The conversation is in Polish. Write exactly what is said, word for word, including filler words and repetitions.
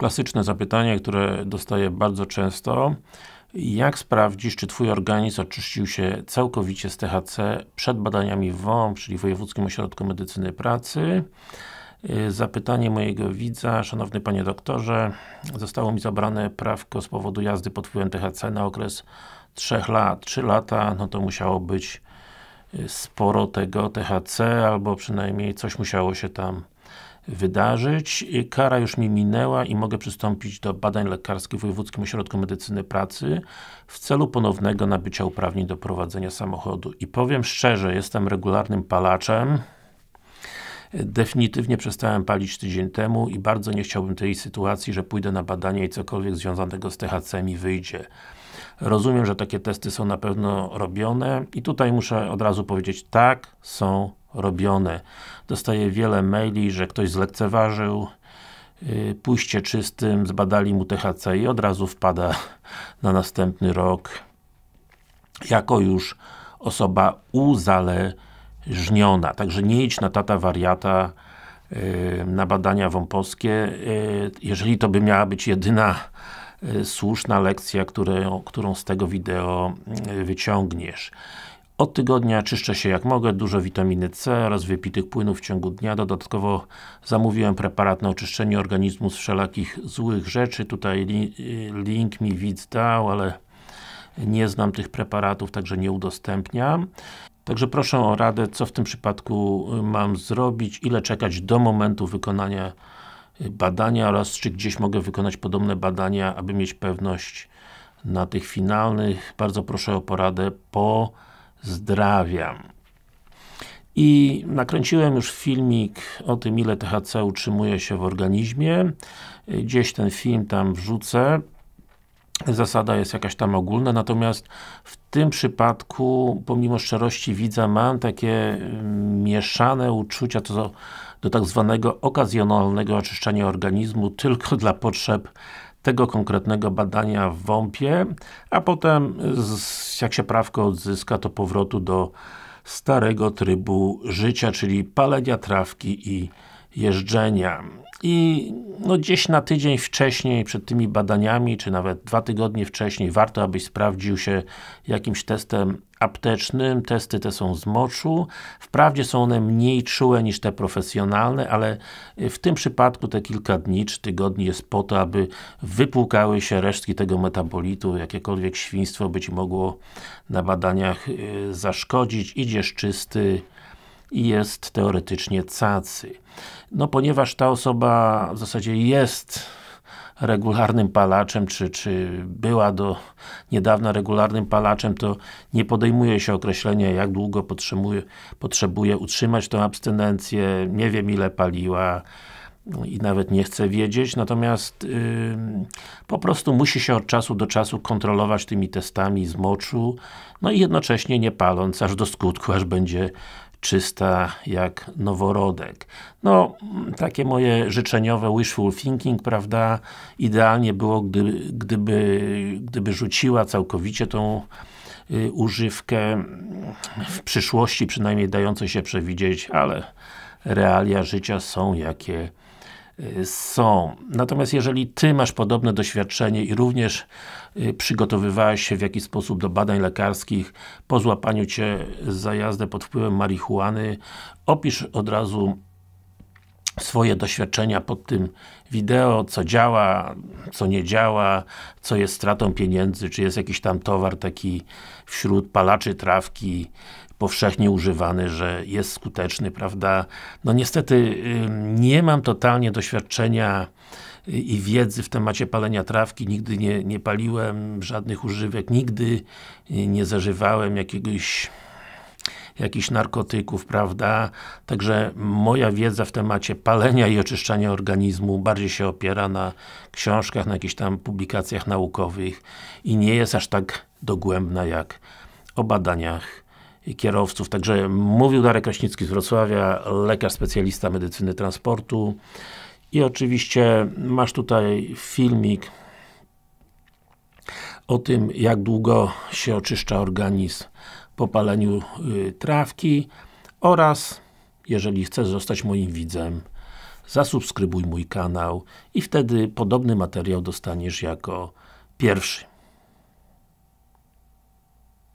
Klasyczne zapytanie, które dostaję bardzo często. Jak sprawdzisz, czy Twój organizm oczyścił się całkowicie z T H C przed badaniami w WOMP, czyli Wojewódzkim Ośrodku Medycyny Pracy? Zapytanie mojego widza: Szanowny Panie Doktorze, zostało mi zabrane prawko z powodu jazdy pod wpływem T H C na okres trzech lat. trzy lata, no to musiało być sporo tego T H C, albo przynajmniej coś musiało się tam wydarzyć. Kara już mi minęła i mogę przystąpić do badań lekarskich w Wojewódzkim Ośrodku Medycyny Pracy w celu ponownego nabycia uprawnień do prowadzenia samochodu. I powiem szczerze, jestem regularnym palaczem. Definitywnie przestałem palić tydzień temu i bardzo nie chciałbym tej sytuacji, że pójdę na badania i cokolwiek związanego z T H C mi wyjdzie. Rozumiem, że takie testy są na pewno robione i tutaj muszę od razu powiedzieć, tak, są robione. Dostaję wiele maili, że ktoś zlekceważył, yy, pójście czystym, zbadali mu T H C i od razu wpada na następny rok jako już osoba uzależniona. Także nie idź na tata wariata yy, na badania WOMP-owskie, yy, jeżeli to by miała być jedyna yy, słuszna lekcja, które, którą z tego wideo yy, wyciągniesz. Od tygodnia czyszczę się jak mogę, dużo witaminy C oraz wypitych płynów w ciągu dnia. Dodatkowo zamówiłem preparat na oczyszczenie organizmu z wszelakich złych rzeczy. Tutaj li, link mi widz dał, ale nie znam tych preparatów, także nie udostępniam. Także proszę o radę, co w tym przypadku mam zrobić, ile czekać do momentu wykonania badania oraz czy gdzieś mogę wykonać podobne badania, aby mieć pewność na tych finalnych. Bardzo proszę o poradę. Po Pozdrawiam. I nakręciłem już filmik o tym, ile T H C utrzymuje się w organizmie. Gdzieś ten film tam wrzucę. Zasada jest jakaś tam ogólna, natomiast w tym przypadku, pomimo szczerości widza, mam takie mieszane uczucia do, do tak zwanego okazjonalnego oczyszczania organizmu tylko dla potrzeb tego konkretnego badania w WOMP-ie, a potem z, jak się prawko odzyska, to powrotu do starego trybu życia, czyli palenia trawki i jeżdżenia. I no, gdzieś na tydzień wcześniej, przed tymi badaniami, czy nawet dwa tygodnie wcześniej, warto, abyś sprawdził się jakimś testem aptecznym. Testy te są z moczu. Wprawdzie są one mniej czułe niż te profesjonalne, ale w tym przypadku te kilka dni czy tygodni jest po to, aby wypłukały się resztki tego metabolitu, jakiekolwiek świństwo by ci mogło na badaniach yy, zaszkodzić. Idziesz czysty i jest teoretycznie cacy. No, ponieważ ta osoba w zasadzie jest regularnym palaczem, czy, czy była do niedawna regularnym palaczem, to nie podejmuje się określenia, jak długo potrzebuje, potrzebuje utrzymać tą abstynencję, nie wiem, ile paliła i nawet nie chce wiedzieć, natomiast yy, po prostu musi się od czasu do czasu kontrolować tymi testami z moczu, no i jednocześnie nie paląc aż do skutku, aż będzie czysta jak noworodek. No, takie moje życzeniowe wishful thinking, prawda? Idealnie było, gdy, gdyby, gdyby rzuciła całkowicie tą y, używkę, w przyszłości przynajmniej dające się przewidzieć, ale realia życia są jakie są. Natomiast jeżeli Ty masz podobne doświadczenie i również y, przygotowywałeś się w jakiś sposób do badań lekarskich po złapaniu Cię za jazdę pod wpływem marihuany, opisz od razu swoje doświadczenia pod tym wideo, co działa, co nie działa, co jest stratą pieniędzy, czy jest jakiś tam towar taki wśród palaczy trawki powszechnie używany, że jest skuteczny, prawda? No niestety nie mam totalnie doświadczenia i wiedzy w temacie palenia trawki, nigdy nie, nie paliłem żadnych używek, nigdy nie zażywałem jakiegoś jakichś narkotyków, prawda? Także moja wiedza w temacie palenia i oczyszczania organizmu bardziej się opiera na książkach, na jakichś tam publikacjach naukowych i nie jest aż tak dogłębna jak o badaniach kierowców. Także mówił Dariusz Kraśnicki z Wrocławia, lekarz specjalista medycyny transportu. I oczywiście masz tutaj filmik o tym, jak długo się oczyszcza organizm po paleniu trawki oraz, jeżeli chcesz zostać moim widzem, zasubskrybuj mój kanał i wtedy podobny materiał dostaniesz jako pierwszy.